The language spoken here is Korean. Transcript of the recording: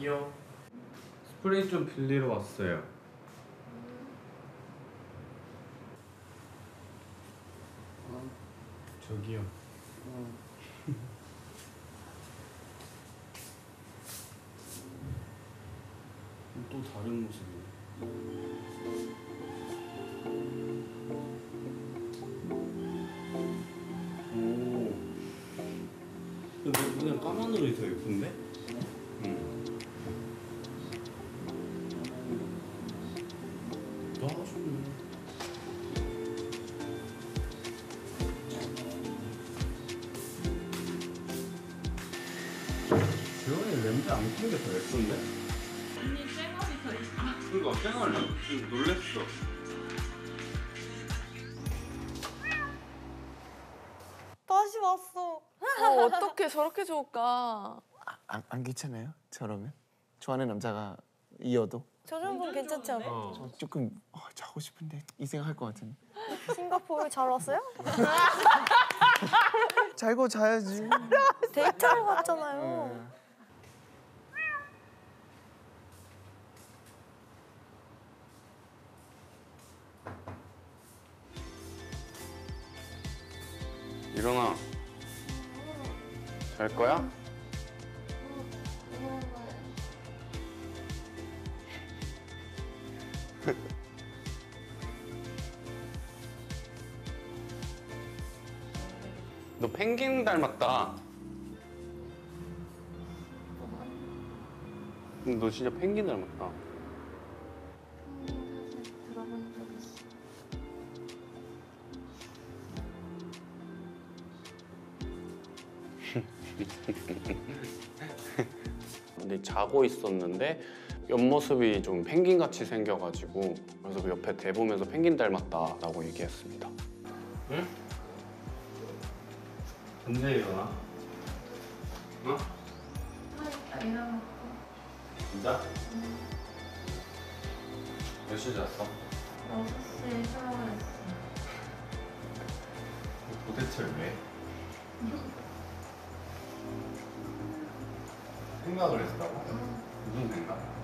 이요. 스프레이 좀 빌리러 왔어요. 저기요. 또 다른 모습이에요. 오. 근데 그냥 까만으로 더 예쁜데? 응. 냄새 안 피는 게 더 예쁜데? 언니 쌩얼이 더 예쁘다. 그니까 쌩얼 지금 놀랬어. 다시 왔어. 어떻게 저렇게 좋을까? 안 괜찮아요? 저러면? 좋아하는 남자가 이어도? 저 정도는 괜찮지 않아요? 저 조금 자고 싶은데 이 생각할 것 같은데. 싱가포르 잘 왔어요? 잘고 자야지. 데이트를 갔잖아요. 일어나. 잘 거야? 너 펭귄 닮았다. 너 진짜 펭귄 닮았다. 근데 자고 있었는데 옆모습이 좀 펭귄같이 생겨가지고 그래서 옆에 대보면서 펭귄 닮았다라고 얘기했습니다. 응? 언제 일어나? 어? 나 일어났고. 진짜? 응. 몇 시에 잤어? 6시에 샤워했어. 도대체 왜? 생각을 했다고? 무슨 생각?